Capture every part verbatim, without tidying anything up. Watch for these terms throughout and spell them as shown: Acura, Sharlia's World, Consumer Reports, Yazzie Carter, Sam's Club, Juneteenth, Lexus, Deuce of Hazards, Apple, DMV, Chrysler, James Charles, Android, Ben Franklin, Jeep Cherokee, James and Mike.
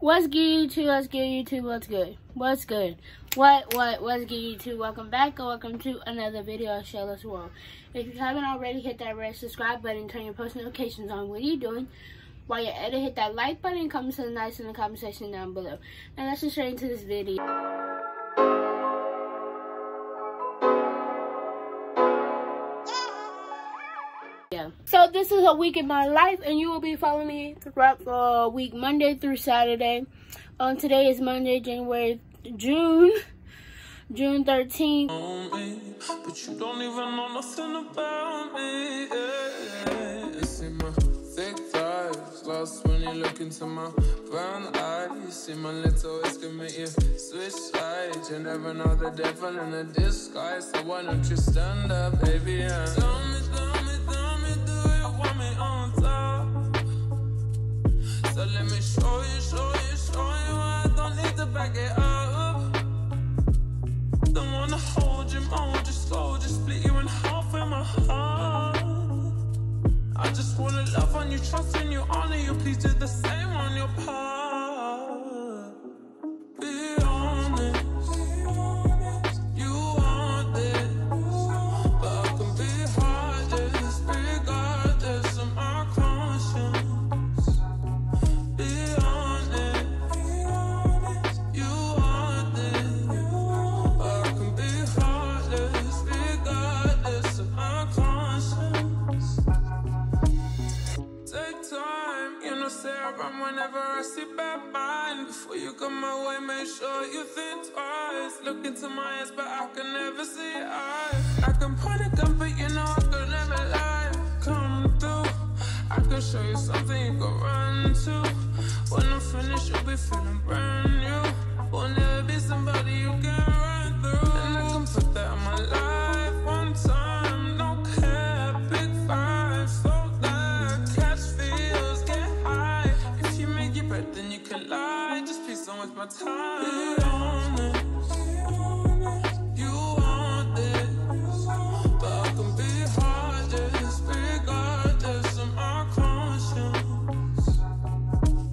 What's good, YouTube? What's good, YouTube? What's good? What's good? What, what, what's good, YouTube? Welcome back, and welcome to another video of Sharlia's World. If you haven't already, hit that red subscribe button, turn your post notifications on. What are you doing? While you're at it, hit that like button, and comment something nice in the comment section down below. And let's just straight into this video. Yeah. So this is a week in my life, and you will be following me throughout the week, Monday through Saturday. Um, today is Monday, January, June, June thirteenth. But you don't even know nothing about me. Yeah. I see my thick thighs, lost when you look into my brown eyes. See my little estimate, you switch sides. You never know the devil in a disguise. So why don't you stand up, baby? Yeah. Tell me, tell me, tell me, do you want me on top? So let me show you, show you, show you. I don't need to back it up. Don't wanna hold you, mold you, slow, just split you in half in my heart. I just wanna love on you, trust in you, honor you. Please do the same on your part. Be honest, you want this, but I can be hardest, regardless of my conscience. Be honest, you want this, but I can be hardest, regardless of my conscience. Whenever I see bad mind, before you come my way, make sure you think twice. Look into my eyes, but I can never see eyes. I can point a gun, but you know I could never lie. Come through, I can show you something you can run to. When I'm finished, you'll be feeling brand new. Will never be somebody you can run through. And I can put that in my life one time. No care, big five, so that catch feels, get high. Then you can lie, just please don't waste my time. Be honest, you want this, but I can be hardest, regardless of my conscience.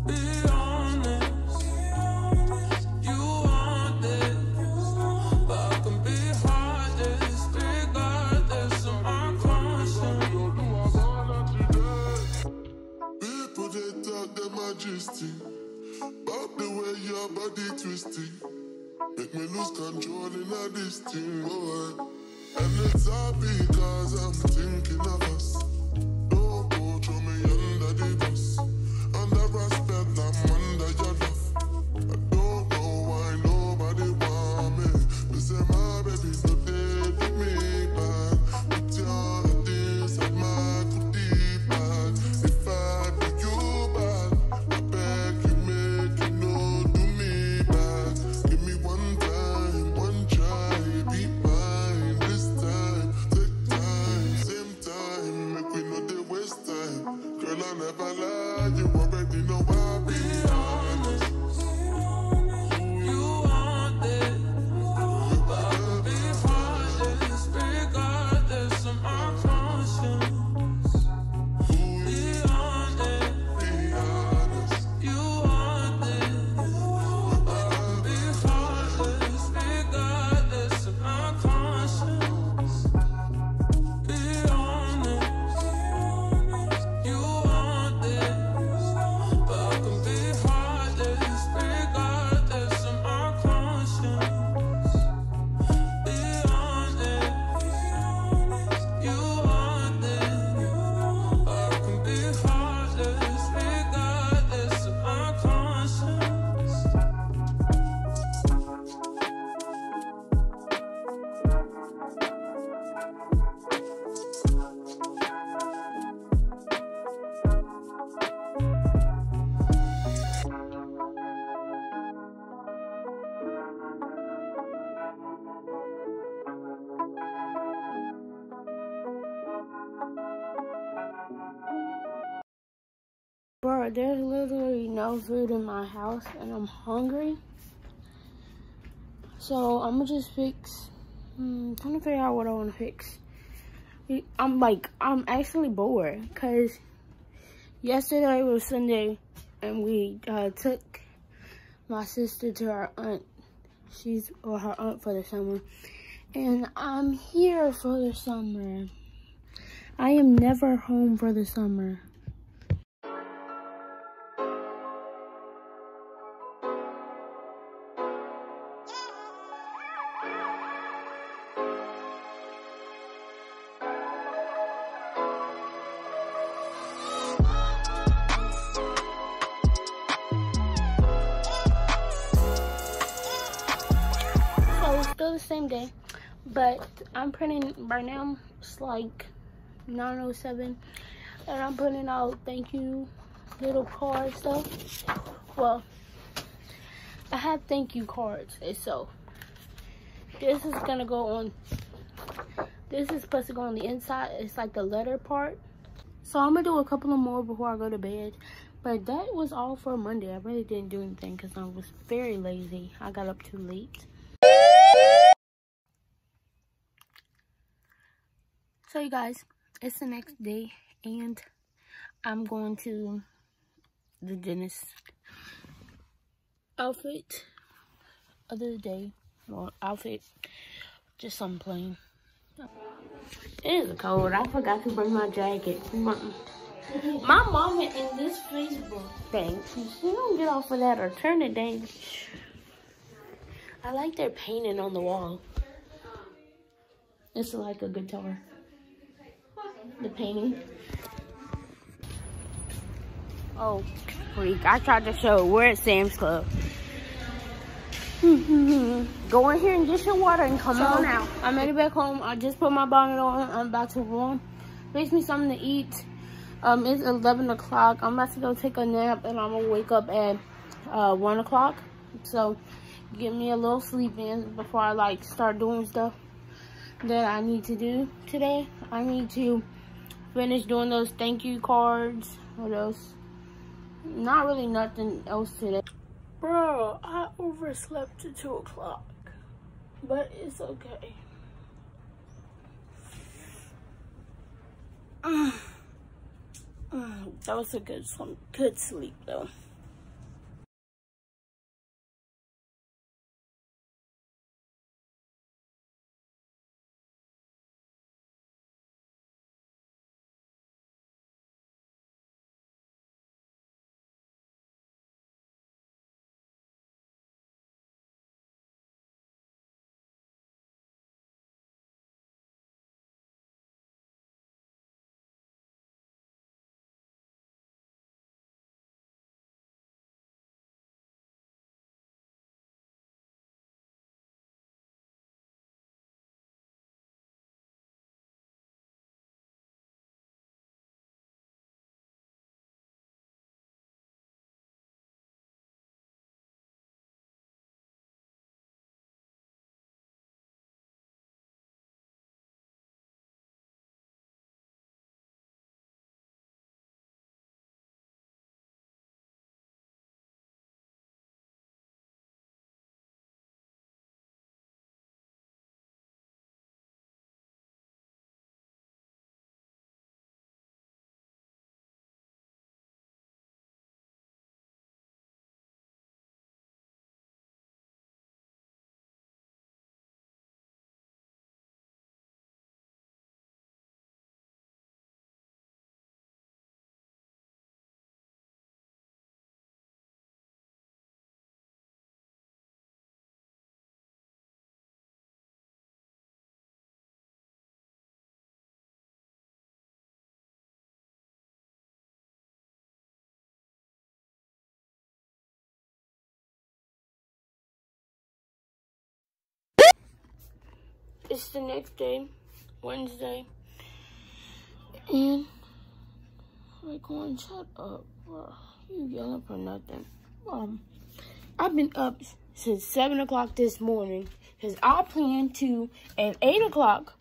Be honest, you want this, but I can be hardest, regardless of my conscience. People that talk their majesty, about the way your body twisty, make me lose control in a this thing, boy. And it's all because I'm thinking of us. Don't go throw me under the bus. Under respect, I'm under your love. I don't know why nobody want me. They say my baby's not there with me, but it's your ideas and my good deed, but if I do you bad, bro, there's literally no food in my house, and I'm hungry. So I'm gonna just fix. I'm trying to figure out what I want to fix. I'm like, I'm actually bored because yesterday was Sunday, and we uh, took my sister to her aunt. She's or her aunt for the summer. And I'm here for the summer. I am never home for the summer. Same day, but I'm printing right now. It's like nine oh seven, and I'm putting out thank you little card stuff. Well, I have thank you cards, and so this is gonna go on. This is supposed to go on the inside. It's like the letter part. So I'm gonna do a couple of more before I go to bed. But that was all for Monday. I really didn't do anything because I was very lazy. I got up too late. So you guys, it's the next day and I'm going to the dentist. Outfit of the day, well, outfit, just something plain. It is cold. I forgot to bring my jacket. My, my mama in this Facebook thing, she don't get off of that or turn it down. I like their painting on the wall. It's like a guitar. The painting. Oh, freak. I tried to show we're at Sam's Club. Go in here and get your water and come so, on out. I made it back home. I just put my bonnet on. I'm about to warm. Makes me something to eat. Um, It's eleven o'clock. I'm about to go take a nap and I'm going to wake up at uh, one o'clock. So, give me a little sleep in before I like start doing stuff that I need to do today. I need to finish doing those thank you cards. What else? Not really nothing else today. Bro, I overslept to two o'clock, but it's okay. Mm. Mm. That was a good, some good sleep though. It's the next day, Wednesday, and we're going, shut up, bro. You yelling for nothing. Um, I've been up since seven o'clock this morning because I planned to, at eight o'clock,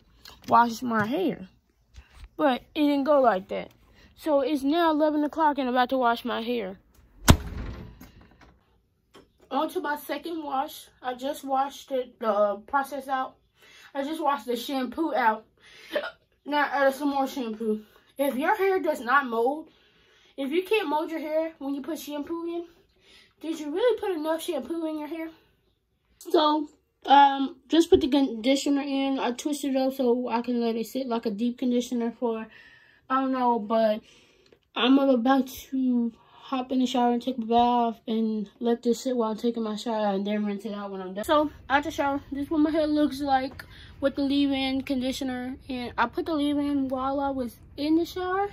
wash my hair. But it didn't go like that. So it's now eleven o'clock and I'm about to wash my hair. On to my second wash. I just washed it, the uh, process out. I just washed the shampoo out. Now add some more shampoo. If your hair does not mold, if you can't mold your hair when you put shampoo in, Did you really put enough shampoo in your hair? So, um, just put the conditioner in. I twisted it up so I can let it sit like a deep conditioner for, I don't know, but I'm about to hop in the shower and take a bath and let this sit while I'm taking my shower and then rinse it out when I'm done. So, after shower, this is what my hair looks like with the leave-in conditioner. And I put the leave-in while I was in the shower.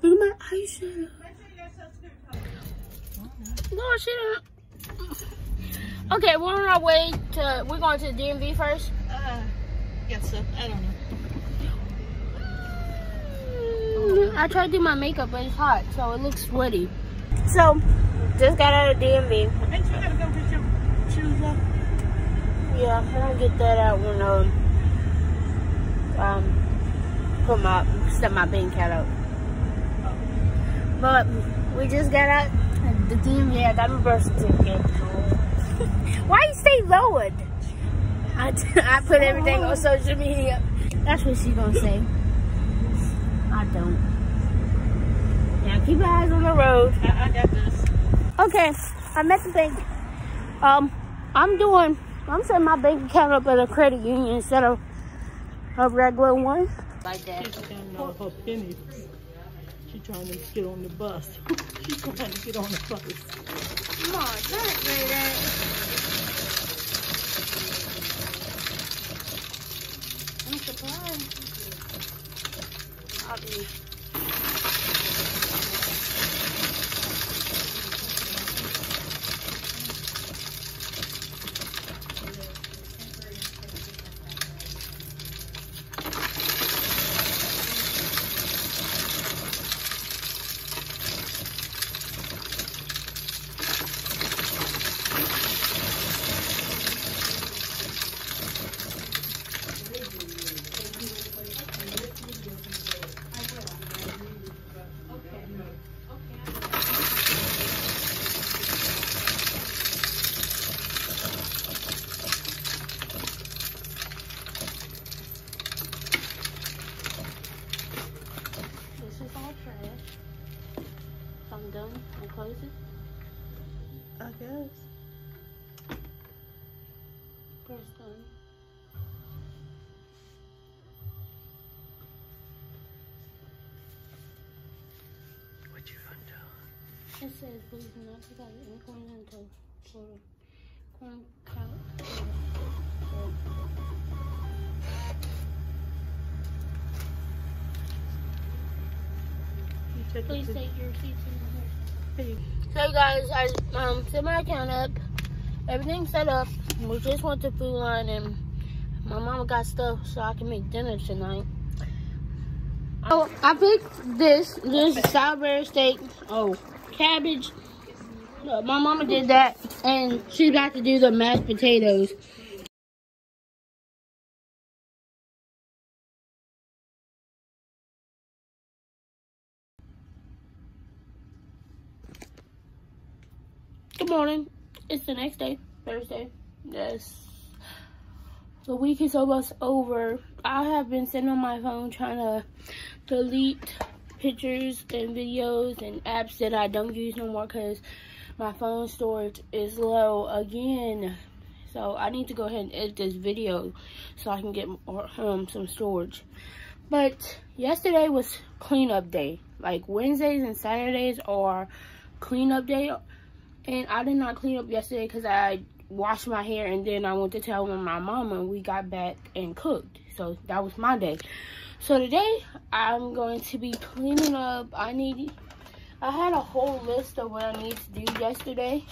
Look at my eyeshadow. No, she didn't. Okay, we're on our way to, we're going to the D M V first. Uh, yes, sir. I don't know. I tried to do my makeup, but it's hot, so it looks sweaty. So, just got out of D M V. I think you gotta go get your shoes up. Yeah, I don't get that out when um, um, put my, set my bean cat up. But we just got out the D M V. I got my birth certificate. Why you stay lowered? I, I put everything on social media. That's what she gonna say. I don't. Now keep your eyes on the road. I, I got this. Okay, I'm at the bank. Um, I'm doing. I'm setting my bank account up at a credit union instead of a regular one. Like that. She's trying to get on the bus. She's trying to get on the bus. Come on, don't do that. I'm surprised. I'll be. It says, believe it or not, you got it in corn until quarter. Corn cow. Please take your receipts in your hair. So, guys, I um, set my account up. Everything's set up. We just went to food line, and my mama got stuff so I can make dinner tonight. Oh, I picked this. This is sourdough steak. Oh. Cabbage. My mama did that, and she got to do the mashed potatoes. Good morning. It's the next day, Thursday. Yes. The week is almost over. I have been sitting on my phone trying to delete pictures and videos and apps that I don't use no more because my phone storage is low again. So I need to go ahead and edit this video so I can get more, um, some storage. But yesterday was cleanup day. Like Wednesdays and Saturdays are cleanup day. And I did not clean up yesterday because I washed my hair and then I went to tell my mom and we got back and cooked. So that was my day. So today I'm going to be cleaning up. I need, I had a whole list of what I need to do yesterday.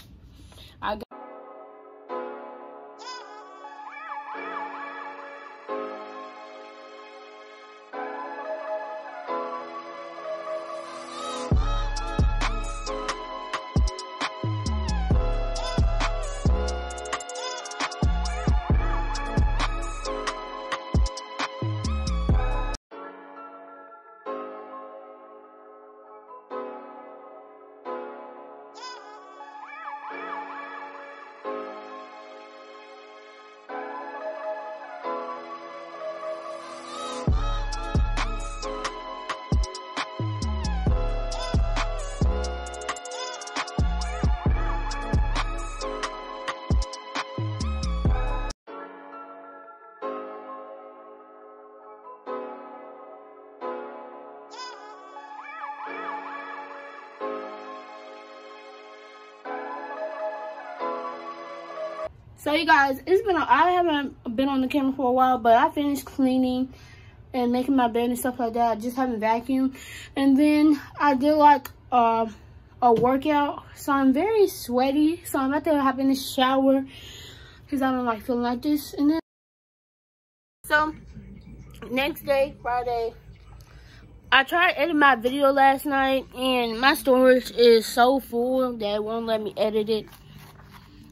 I got So you guys, it's been a, I haven't been on the camera for a while, but I finished cleaning and making my bed and stuff like that. I just haven't vacuumed. And then I did like uh, a workout, so I'm very sweaty. So I'm about to hop in the shower because I don't like feeling like this. And then, so next day, Friday, I tried to edit my video last night, and my storage is so full that it won't let me edit it.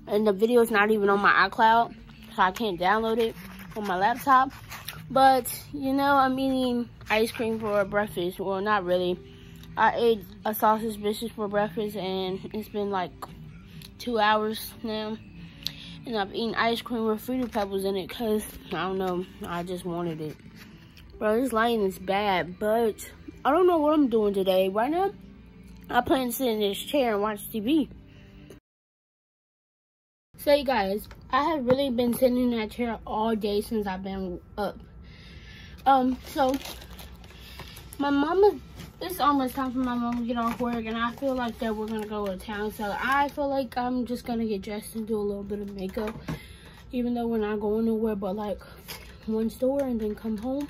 And the video is not even on my iCloud, so I can't download it on my laptop. But, you know, I'm eating ice cream for breakfast. Well, not really. I ate a sausage biscuit for breakfast, and it's been like two hours now. And I've eaten ice cream with Fruity Pebbles in it because, I don't know, I just wanted it. Bro, this lighting is bad, but I don't know what I'm doing today. Right now, I plan to sit in this chair and watch T V. So you guys, I have really been sitting in that chair all day since I've been up. Um, so my mama, it's almost time for my mom to get off work, and I feel like that we're gonna go to town. So I feel like I'm just gonna get dressed and do a little bit of makeup, even though we're not going nowhere but like one store and then come home.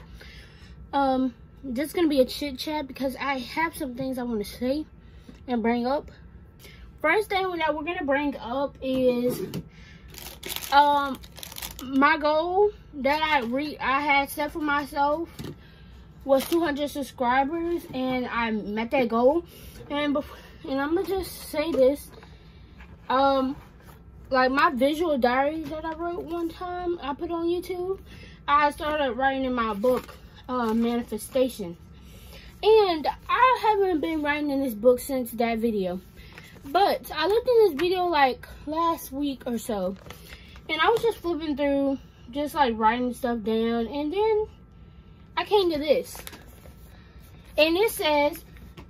Um, this is gonna be a chit chat because I have some things I want to say and bring up. First thing that we're gonna bring up is um my goal that I re I had set for myself was two hundred subscribers, and I met that goal. And before, and I'm gonna just say this, um, like my visual diary that I wrote one time, I put on YouTube. I started writing in my book, uh, Manifestation, and I haven't been writing in this book since that video. But I looked in this video like last week or so, and I was just flipping through, just like writing stuff down, and then I came to this. And it says,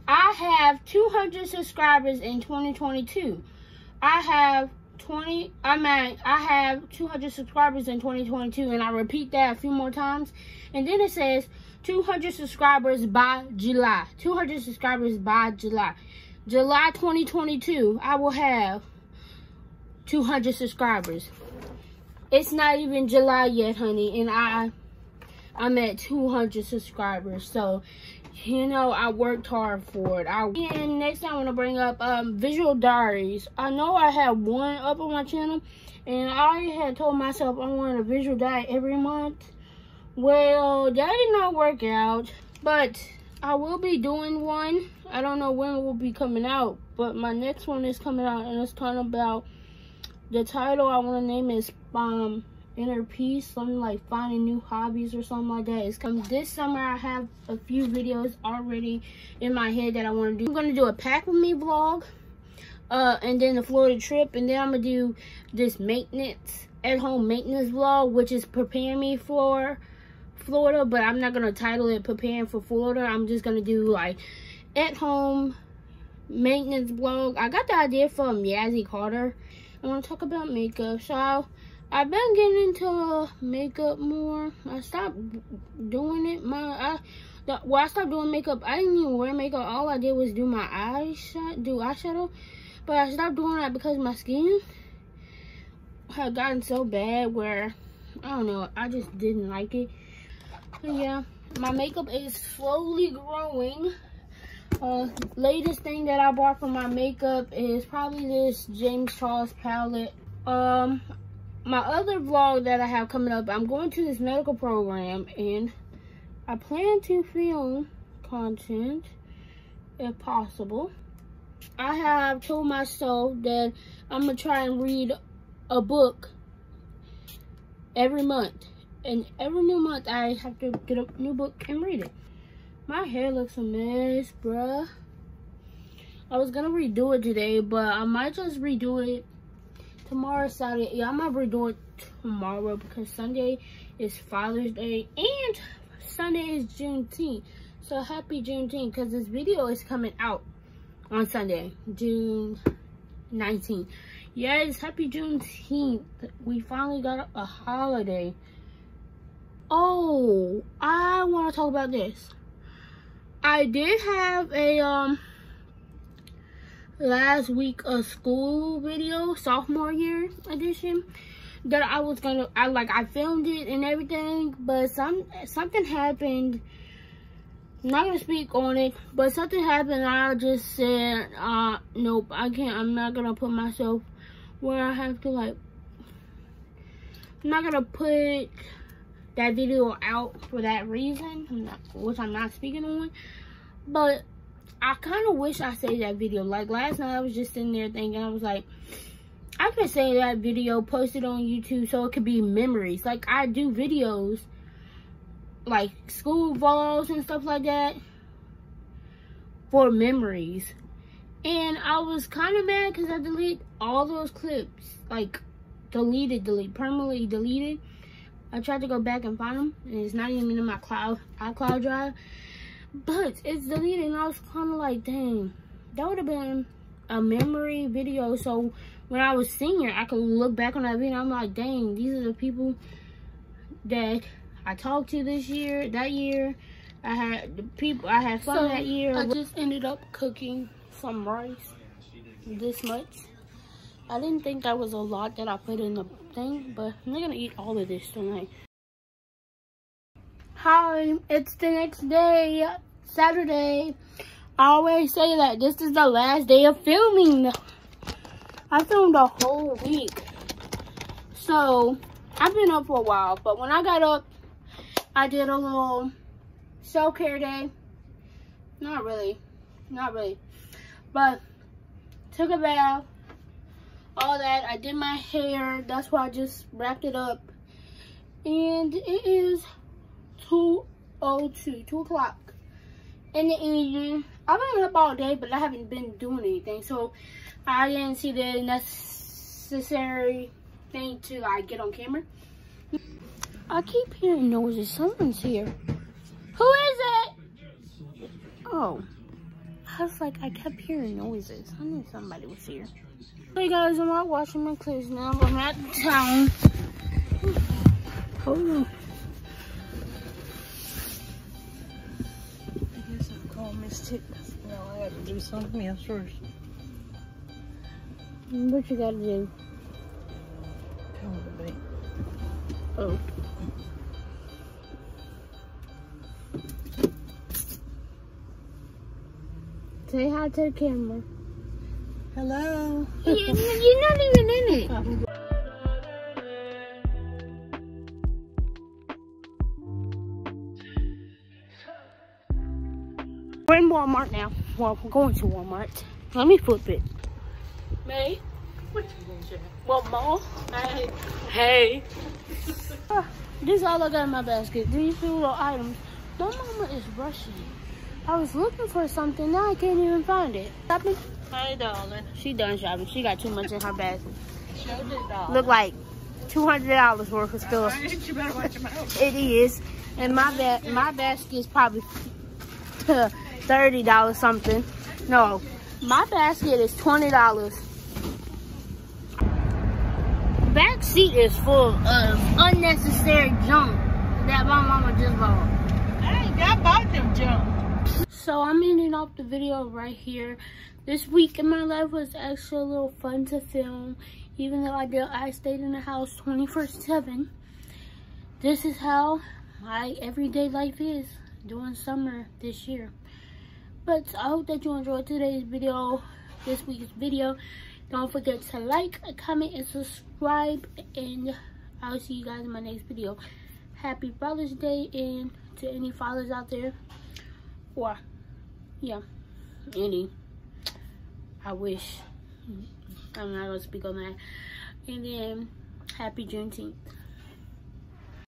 I have two hundred subscribers in twenty twenty-two. I have twenty, I mean, I have two hundred subscribers in twenty twenty-two, and I repeat that a few more times. And then it says, two hundred subscribers by July. two hundred subscribers by July. July twenty twenty-two, I will have two hundred subscribers. It's not even July yet, honey, and I, I'm at two hundred subscribers. So, you know, I worked hard for it. I, and next I want to bring up um, visual diaries. I know I have one up on my channel, and I already had told myself I wanted a visual diary every month. Well, that did not work out, but I will be doing one. I don't know when it will be coming out, but my next one is coming out, and it's talking about, the title I want to name is um, Inner Peace, something like finding new hobbies or something like that. It's come this summer. I have a few videos already in my head that I want to do. I'm going to do a pack with me vlog, uh, and then the Florida trip, and then I'm going to do this maintenance, at home maintenance vlog, which is preparing me for Florida, but I'm not going to title it Preparing for Florida. I'm just going to do like at home maintenance blog. I got the idea from Yazzie Carter. I want to talk about makeup. So I'll, I've been getting into makeup more. I stopped doing it. My I, the, well, I stopped doing makeup. I didn't even wear makeup. All I did was do my eyes, do eyeshadow. But I stopped doing that because my skin had gotten so bad where, I don't know, I just didn't like it. But yeah, my makeup is slowly growing. Uh, latest thing that I bought for my makeup is probably this James Charles palette. Um, my other vlog that I have coming up, I'm going to this medical program and I plan to film content if possible. I have told myself that I'm gonna try and read a book every month, and every new month I have to get a new book and read it. My hair looks a mess, bruh. I was gonna redo it today, but I might just redo it tomorrow, Saturday. Yeah, I might redo it tomorrow because Sunday is Father's Day and Sunday is Juneteenth. So happy Juneteenth, because this video is coming out on Sunday, June nineteenth. Yes, happy Juneteenth. We finally got a holiday. Oh, I want to talk about this. I did have a um last week a school video, sophomore year edition, that I was gonna I like I filmed it and everything, but some something happened. I'm not gonna speak on it, but something happened. I just said, uh, nope, I can't. I'm not gonna put myself where I have to like. I'm not gonna put that video out for that reason, I'm not, which I'm not speaking on, but I kind of wish I saved that video. Like last night I was just sitting there thinking, I was like, I could save that video, post it on YouTube so it could be memories. Like I do videos, like school vlogs and stuff like that for memories. And I was kind of mad because I deleted all those clips, like deleted, delete, permanently deleted. I tried to go back and find them, and it's not even in my cloud, iCloud drive, but it's deleted, and I was kind of like, dang, that would have been a memory video, so when I was senior, I could look back on that video, and I'm like, dang, these are the people that I talked to this year, that year, I had the people, I had fun so that year. I just ended up cooking some rice, this much. I didn't think that was a lot that I put in the thing, but I'm not gonna eat all of this tonight. Hi, it's the next day, Saturday. I always say that this is the last day of filming. I filmed a whole week. So, I've been up for a while, but when I got up, I did a little self-care day. Not really, not really. But, took a bath. All that. I did my hair. That's why I just wrapped it up. And it is two oh two. two o'clock in the evening. I've been up all day, but I haven't been doing anything. So, I didn't see the necessary thing to, like, get on camera. I keep hearing noises. Someone's here. Who is it? Oh. I was like, I kept hearing noises. I knew somebody was here. Hey guys, I'm not washing my clothes now, but I'm out of town. Hold on. I guess I'll call Miss Tick. No, I gotta do something else first. What you gotta do? Tell me the date. Oh. Say hi to the camera. Hello. You're, you're not even in it. We're in Walmart now. Well, we're going to Walmart. Let me flip it. May, what you going to? What mall? Hey. Hey. Oh, this is all I got in my basket. These few little items. My mama is rushing. I was looking for something. Now I can't even find it. Stop me. Hey, darling. She done shopping. She got too much in her basket. Look like two hundred dollars worth of stuff. Right, you better watch your mouth. It is. And my ba my basket is probably thirty dollars something. No, my basket is twenty dollars. Back seat is full of unnecessary junk that my mama just bought. I ain't got bought them junk. So I'm ending off the video right here. This week in my life was actually a little fun to film. Even though I did, I stayed in the house twenty-four seven. This is how my everyday life is during summer this year. But I hope that you enjoyed today's video, this week's video. Don't forget to like, comment, and subscribe. And I'll see you guys in my next video. Happy Father's Day, and to any fathers out there. Or, yeah, any. I wish. I'm not going to speak on that. And then, happy Juneteenth.